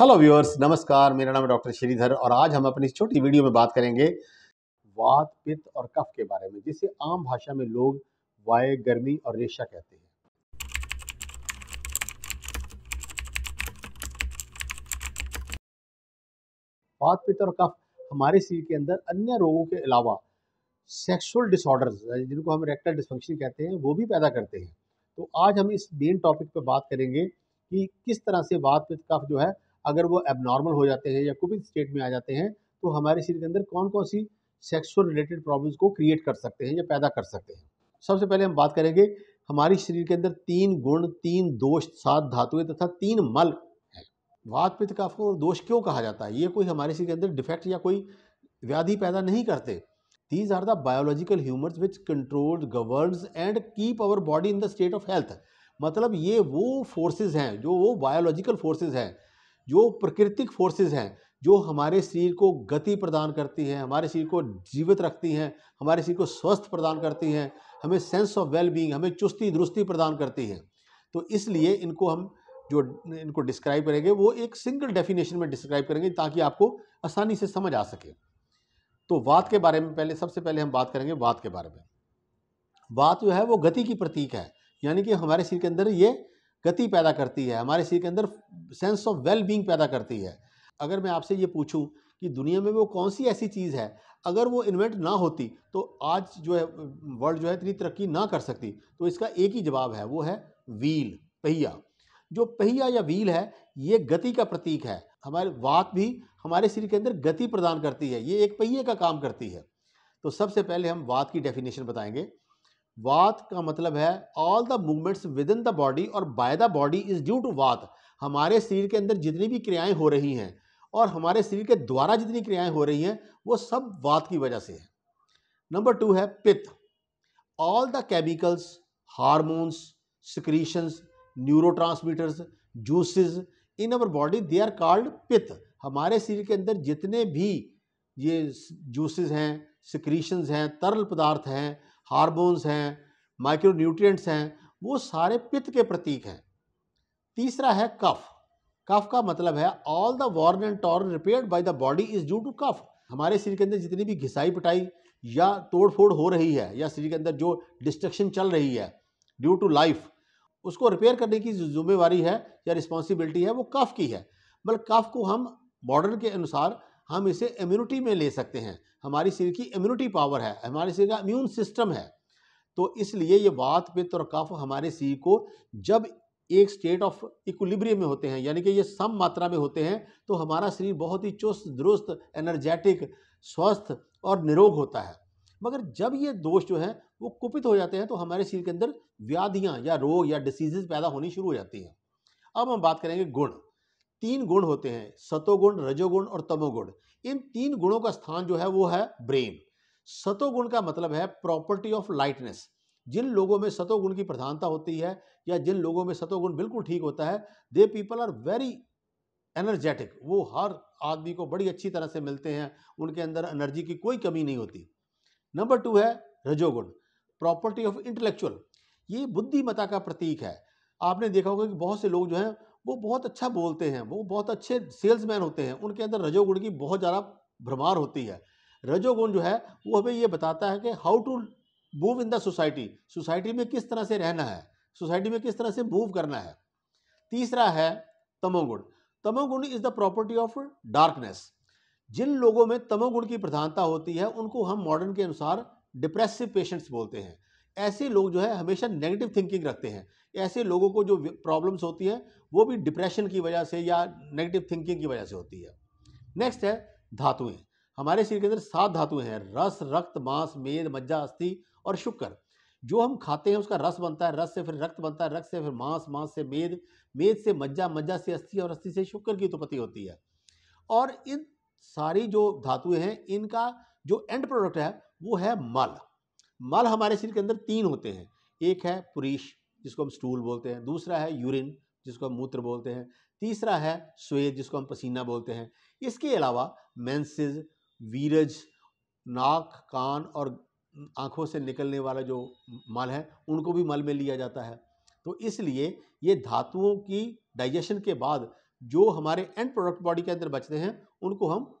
Hello viewers, नमस्कार। मेरा नाम है डॉक्टर श्रीधर और आज हम अपनी छोटी वीडियो में बात करेंगे वात, पित्त और कफ के बारे में, जिसे आम भाषा में लोग वाय, गर्मी और रेशा कहते हैं। वात, पित्त और कफ हमारे शरीर के अंदर अन्य रोगों के अलावा सेक्सुअल डिसऑर्डर्स, जिनको हम रेक्टल डिस्फंक्शन कहते हैं, वो भी पैदा करते हैं। तो आज हम इस मेन टॉपिक पर बात करेंगे कि किस तरह से वात, पित्त, कफ जो है, अगर वो एबनॉर्मल हो जाते हैं या कुपित स्टेट में आ जाते हैं तो हमारे शरीर के अंदर कौन कौन सी सेक्सुअल रिलेटेड प्रॉब्लम्स को क्रिएट कर सकते हैं या पैदा कर सकते हैं। सबसे पहले हम बात करेंगे, हमारे शरीर के अंदर 3 गुण 3 दोष 7 धातुएं तथा 3 मल हैं। वात, पित्त, कफ को दोष क्यों कहा जाता है? ये कोई हमारे शरीर के अंदर डिफेक्ट या कोई व्याधि पैदा नहीं करते। These are the biological humours which control, governs and keep our body in the state of health. मतलब ये वो फोर्सेज हैं, जो वो बायोलॉजिकल फोर्सेज हैं, जो प्राकृतिक फोर्सेज हैं, जो हमारे शरीर को गति प्रदान करती हैं, हमारे शरीर को जीवित रखती हैं, हमारे शरीर को स्वस्थ प्रदान करती हैं, हमें सेंस ऑफ वेलबींग, हमें चुस्ती दुरुस्ती प्रदान करती हैं। तो इसलिए इनको हम जो इनको डिस्क्राइब करेंगे वो एक सिंगल डेफिनेशन में डिस्क्राइब करेंगे ताकि आपको आसानी से समझ आ सके। तो वात के बारे में सबसे पहले हम बात करेंगे वात के बारे में। वात जो है वो गति की प्रतीक है, यानी कि हमारे शरीर के अंदर ये गति पैदा करती है, हमारे शरीर के अंदर सेंस ऑफ वेल बीइंग पैदा करती है। अगर मैं आपसे ये पूछूं कि दुनिया में वो कौन सी ऐसी चीज़ है, अगर वो इन्वेंट ना होती तो आज जो है वर्ल्ड जो है इतनी तरक्की ना कर सकती, तो इसका एक ही जवाब है, वो है व्हील, पहिया। जो पहिया या व्हील है ये गति का प्रतीक है। हमारे वात भी हमारे शरीर के अंदर गति प्रदान करती है, ये एक पहिए का काम करती है। तो सबसे पहले हम वात की डेफिनेशन बताएंगे। वात का मतलब है all the movements within the body और by the body is due to vata. हमारे शरीर के अंदर जितनी भी क्रियाएं हो रही हैं और हमारे शरीर के द्वारा जितनी क्रियाएं हो रही हैं वो सब वात की वजह से है। नंबर 2 है पित्त। All the chemicals, hormones, secretions, neurotransmitters, juices in our body, they are called pitta. हमारे शरीर के अंदर जितने भी ये जूसेस हैं, सिक्रीशंस हैं, तरल पदार्थ हैं, हार्मोन्स हैं, माइक्रोन्यूट्रिएंट्स हैं, वो सारे पित्त के प्रतीक हैं। तीसरा है कफ। कफ का मतलब है all the worn and torn repaired by the body is due to kapha. हमारे शरीर के अंदर जितनी भी घिसाई पिटाई या तोड़ फोड़ हो रही है या शरीर के अंदर जो डिस्ट्रक्शन चल रही है ड्यू टू लाइफ, उसको रिपेयर करने की जिम्मेवारी है या रिस्पॉन्सिबिलिटी है वो कफ की है। मतलब कफ को हम मॉडर्न के अनुसार हम इसे इम्यूनिटी में ले सकते हैं। हमारी शरीर की इम्यूनिटी पावर है, हमारे शरीर का इम्यून सिस्टम है। तो इसलिए ये वात, पित्त और कफ हमारे शरीर को जब एक स्टेट ऑफ इक्विलिब्रियम में होते हैं, यानी कि ये सम मात्रा में होते हैं, तो हमारा शरीर बहुत ही चुस्त दुरुस्त, एनर्जेटिक, स्वस्थ और निरोग होता है। मगर जब ये दोष जो है वो कुपित हो जाते हैं तो हमारे शरीर के अंदर व्याधियाँ या रोग या डिसीजेज पैदा होनी शुरू हो जाती हैं। अब हम बात करेंगे गुण। 3 गुण होते हैं, सतोगुण, रजोगुण और तमोगुण। इन 3 गुणों का स्थान जो है वो है ब्रेन। सतोगुण का मतलब है प्रॉपर्टी ऑफ लाइटनेस। जिन लोगों में सतोगुण की प्रधानता होती है या जिन लोगों में सतोगुण बिल्कुल ठीक होता है, they people are very energetic. वो हर आदमी को बड़ी अच्छी तरह से मिलते हैं, उनके अंदर एनर्जी की कोई कमी नहीं होती। नंबर 2 है रजोगुण, प्रॉपर्टी ऑफ इंटेलेक्चुअल। ये बुद्धिमता का प्रतीक है। आपने देखा होगा कि बहुत से लोग जो हैं वो बहुत अच्छा बोलते हैं, वो बहुत अच्छे सेल्समैन होते हैं, उनके अंदर रजोगुण की बहुत ज़्यादा भरमार होती है। रजोगुण जो है वो हमें ये बताता है कि how to move in the society, society में किस तरह से रहना है, सोसाइटी में किस तरह से मूव करना है। तीसरा है तमोगुण। Tamoguna is the property of darkness. जिन लोगों में तमोगुण की प्रधानता होती है उनको हम मॉडर्न के अनुसार डिप्रेसिव पेशेंट्स बोलते हैं। ऐसे लोग जो है हमेशा नेगेटिव थिंकिंग रखते हैं। ऐसे लोगों को जो प्रॉब्लम्स होती है वो भी डिप्रेशन की वजह से या नेगेटिव थिंकिंग की वजह से होती है। नेक्स्ट है धातुएं। हमारे शरीर के अंदर 7 धातुएं हैं, रस, रक्त, मांस, मेद, मज्जा, अस्थि और शुक्र। जो हम खाते हैं उसका रस बनता है, रस से फिर रक्त बनता है, रक्त से फिर मांस, मांस से मेद, मेद से मज्जा, मज्जा से अस्थि और अस्थि से शुक्र की उत्पत्ति होती है। और इन सारी जो धातुएं हैं इनका जो एंड प्रोडक्ट है वो है मल। मल हमारे शरीर के अंदर 3 होते हैं। एक है पुरीश, जिसको हम स्टूल बोलते हैं, दूसरा है यूरिन, जिसको हम मूत्र बोलते हैं, तीसरा है स्वेद, जिसको हम पसीना बोलते हैं। इसके अलावा मेंसेस, वीरज, नाक, कान और आँखों से निकलने वाला जो मल है उनको भी मल में लिया जाता है। तो इसलिए ये धातुओं की डाइजेशन के बाद जो हमारे एंड प्रोडक्ट बॉडी के अंदर बचते हैं उनको हम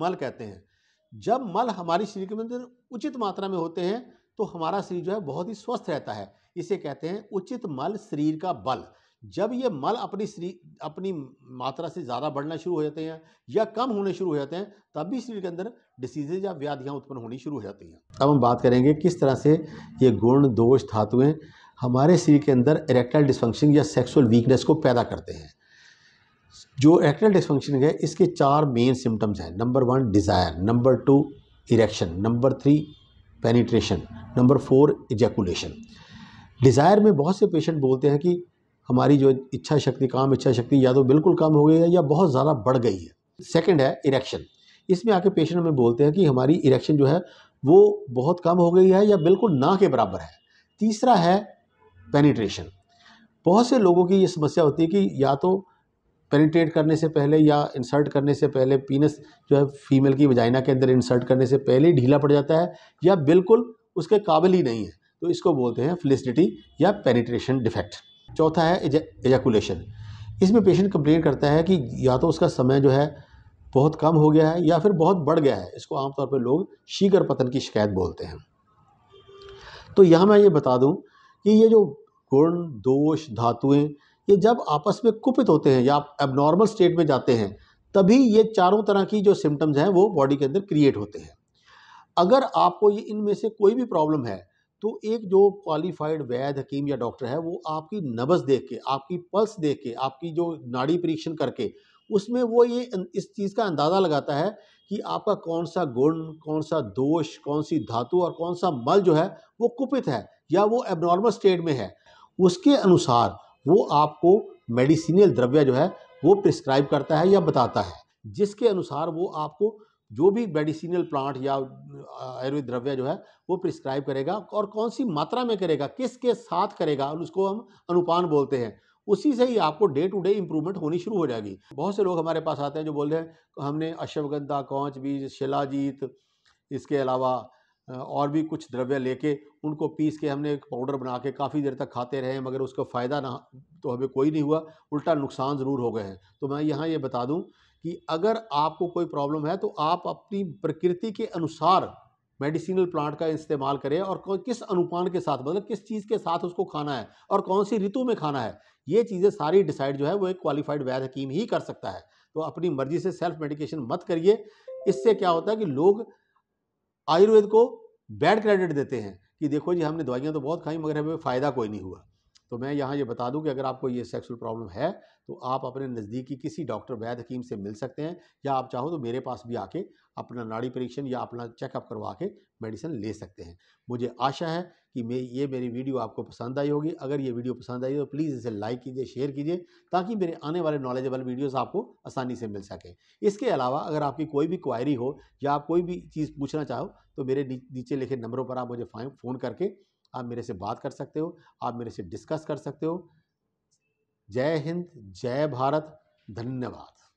मल कहते हैं। जब मल हमारी शरीर के अंदर उचित मात्रा में होते हैं तो हमारा शरीर जो है बहुत ही स्वस्थ रहता है, इसे कहते हैं उचित मल शरीर का बल। जब ये मल अपनी मात्रा से ज़्यादा बढ़ना शुरू हो जाते हैं या कम होने शुरू हो जाते हैं तब भी शरीर के अंदर डिसीजेज या व्याधियाँ उत्पन्न होनी शुरू हो जाती हैं। अब हम बात करेंगे किस तरह से ये गुण दोष धातुएँ हमारे शरीर के अंदर इरेक्टाइल डिसफंक्शन या सेक्सुअल वीकनेस को पैदा करते हैं। जो इरेक्टाइल डिसफंक्शन है इसके चार मेन सिम्टम्स हैं। Number 1 desire, number 2 erection, number 3 penetration, number 4 ejaculation. Desire में बहुत से पेशेंट बोलते हैं कि हमारी जो इच्छा शक्ति, काम इच्छा शक्ति या तो बिल्कुल कम हो गई है या बहुत ज़्यादा बढ़ गई है। सेकंड है इरेक्शन, इसमें आके पेशेंट हमें बोलते हैं कि हमारी इरेक्शन जो है वो बहुत कम हो गई है या बिल्कुल ना के बराबर है। तीसरा है पेनिट्रेशन, बहुत से लोगों की ये समस्या होती है कि या तो पेनिट्रेट करने से पहले या इंसर्ट करने से पहले पीनस जो है फीमेल की वजाइना के अंदर इंसर्ट करने से पहले ही ढीला पड़ जाता है या बिल्कुल उसके काबिल ही नहीं है, तो इसको बोलते हैं फेलिसिटी या पेनिट्रेशन डिफेक्ट। चौथा है एजैकुलेशन, इसमें पेशेंट कंप्लेन करता है कि या तो उसका समय जो है बहुत कम हो गया है या फिर बहुत बढ़ गया है। इसको आमतौर पर लोग शीघ्र पतन की शिकायत बोलते हैं। तो यहाँ मैं ये बता दूँ कि ये जो गुण दोष धातुएं ये जब आपस में कुपित होते हैं या एबनॉर्मल स्टेट में जाते हैं तभी ये चारों तरह की जो सिम्टम्स हैं वो बॉडी के अंदर क्रिएट होते हैं। अगर आपको ये इनमें से कोई भी प्रॉब्लम है तो एक जो क्वालिफाइड वैद्य हकीम या डॉक्टर है वो आपकी नब्ज़ देख के, आपकी पल्स देख के, आपकी जो नाड़ी परीक्षण करके उसमें वो ये इस चीज़ का अंदाज़ा लगाता है कि आपका कौन सा गुण, कौन सा दोष, कौन सी धातु और कौन सा मल जो है वो कुपित है या वो एबनॉर्मल स्टेट में है। उसके अनुसार वो आपको मेडिसिनल द्रव्य जो है वो प्रिस्क्राइब करता है या बताता है, जिसके अनुसार वो आपको जो भी मेडिसिनल प्लांट या आयुर्वेद द्रव्य जो है वो प्रिस्क्राइब करेगा और कौन सी मात्रा में करेगा, किसके साथ करेगा, और उसको हम अनुपान बोलते हैं। उसी से ही आपको डे टू डे इम्प्रूवमेंट होनी शुरू हो जाएगी। बहुत से लोग हमारे पास आते हैं जो बोल रहे हैं हमने अश्वगंधा, कौंच बीज, शिलाजीत, इसके अलावा और भी कुछ द्रव्य लेके उनको पीस के हमने एक पाउडर बना के काफ़ी देर तक खाते रहे मगर उसका फ़ायदा ना तो हमें कोई नहीं हुआ, उल्टा नुकसान ज़रूर हो गए हैं। तो मैं यहाँ ये बता दूँ कि अगर आपको कोई प्रॉब्लम है तो आप अपनी प्रकृति के अनुसार मेडिसिनल प्लांट का इस्तेमाल करें और किस अनुपान के साथ, मतलब किस चीज़ के साथ उसको खाना है और कौन सी ऋतु में खाना है, ये चीज़ें सारी डिसाइड जो है वो एक क्वालिफाइड वैद्य हकीम ही कर सकता है। तो अपनी मर्ज़ी से सेल्फ मेडिकेशन मत करिए। इससे क्या होता है कि लोग आयुर्वेद को बैड क्रेडिट देते हैं कि देखो जी हमने दवाइयाँ तो बहुत खाई मगर हमें फ़ायदा कोई नहीं हुआ। तो मैं यहाँ ये बता दूँ कि अगर आपको ये सेक्सुअल प्रॉब्लम है तो आप अपने नज़दीकी किसी डॉक्टर वैद्य हकीम से मिल सकते हैं या आप चाहो तो मेरे पास भी आके अपना नाड़ी परीक्षण या अपना चेकअप करवा के मेडिसिन ले सकते हैं। मुझे आशा है कि मेरी वीडियो आपको पसंद आई होगी। अगर ये वीडियो पसंद आई तो प्लीज़ इसे लाइक कीजिए, शेयर कीजिए ताकि मेरे आने वाले नॉलेजेबल वीडियोस आपको आसानी से मिल सकें। इसके अलावा अगर आपकी कोई भी क्वायरी हो या आप कोई भी चीज़ पूछना चाहो तो मेरे नीचे लिखे नंबरों पर आप मुझे फ़ोन करके आप मेरे से बात कर सकते हो, आप मेरे से डिस्कस कर सकते हो। जय हिंद, जय भारत, धन्यवाद।